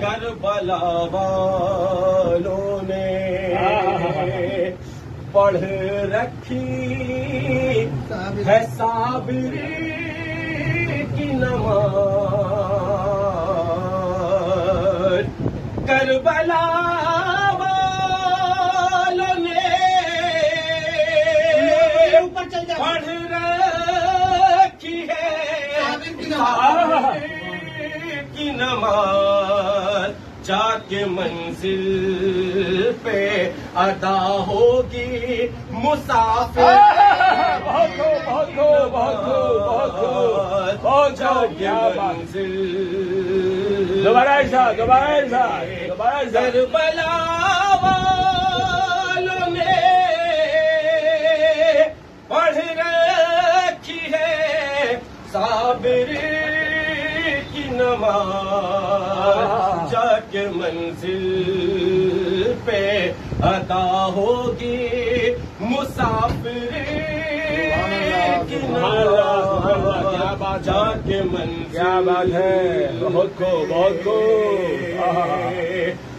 کربلا والوں نے پڑھ رکھی ہے صابری کی نماز کربلا والوں نے پڑھ رکھی ہے کی نماز جا کے منزل پہ ادا ہوگی مسافر جا کے منزل کربلا والوں نے پڑھ رکھی ہے صابری نماز جا کے منزل پہ ادا ہوگی مسافر کی نماز جا کے منزل پہ